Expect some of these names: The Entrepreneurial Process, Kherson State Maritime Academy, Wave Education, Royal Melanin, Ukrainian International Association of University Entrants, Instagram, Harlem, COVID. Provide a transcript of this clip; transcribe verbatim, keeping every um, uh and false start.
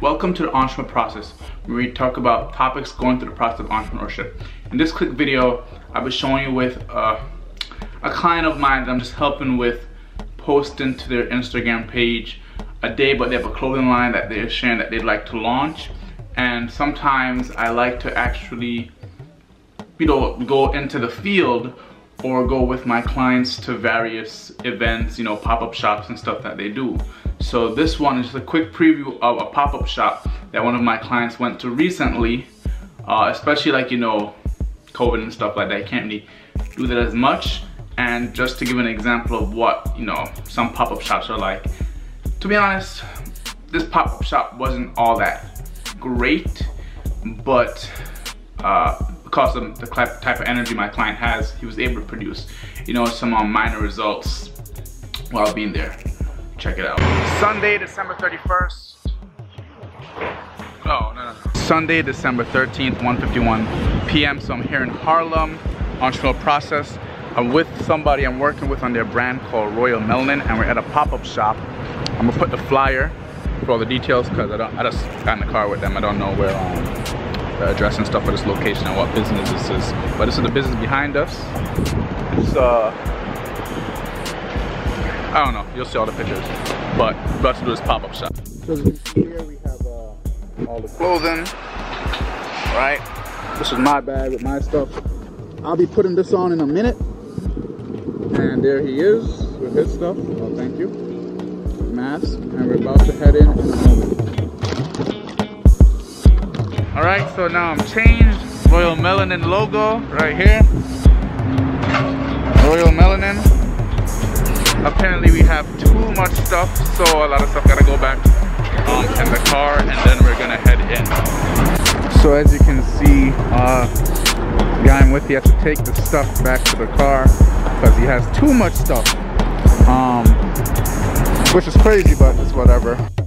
Welcome to the Entrepreneurial Process, where we talk about topics going through the process of entrepreneurship. In this quick video, I'll be showing you with uh, a client of mine that I'm just helping with posting to their Instagram page a day, but they have a clothing line that they're sharing that they'd like to launch. And sometimes I like to actually, you know, go into the field or go with my clients to various events, you know, pop-up shops and stuff that they do. So this one is just a quick preview of a pop-up shop that one of my clients went to recently, uh, especially like, you know, COVID and stuff like that. I can't really do that as much. And just to give an example of what, you know, some pop-up shops are like. To be honest, this pop-up shop wasn't all that great, but uh, because of the type of energy my client has, he was able to produce, you know, some uh, minor results while being there. Check it out. Sunday, December thirty-first. Oh, no, no, no. Sunday, December thirteenth, one fifty-one p m So I'm here in Harlem, Entrepreneurial Process. I'm with somebody I'm working with on their brand called Royal Melanin, and we're at a pop-up shop. I'm gonna put the flyer for all the details because I don't. I just got in the car with them. I don't know where um, the address and stuff for this location and what business this is. But this is the business behind us. It's uh, I don't know. You'll see all the pictures. But we're about to do this pop-up shop. So here we have uh, all the clothing. All right. This is my bag with my stuff. I'll be putting this on in a minute. And there he is with his stuff. Oh, thank you. Mask, and we're about to head in. All right, so now I'm changed. Royal Melanin logo right here. Royal Melanin. Apparently we have too much stuff, so a lot of stuff gotta go back um, in the car, and then we're gonna head in. So as you can see, uh, the guy I'm with, he has to take the stuff back to the car because he has too much stuff. Um, Which is crazy, but it's whatever.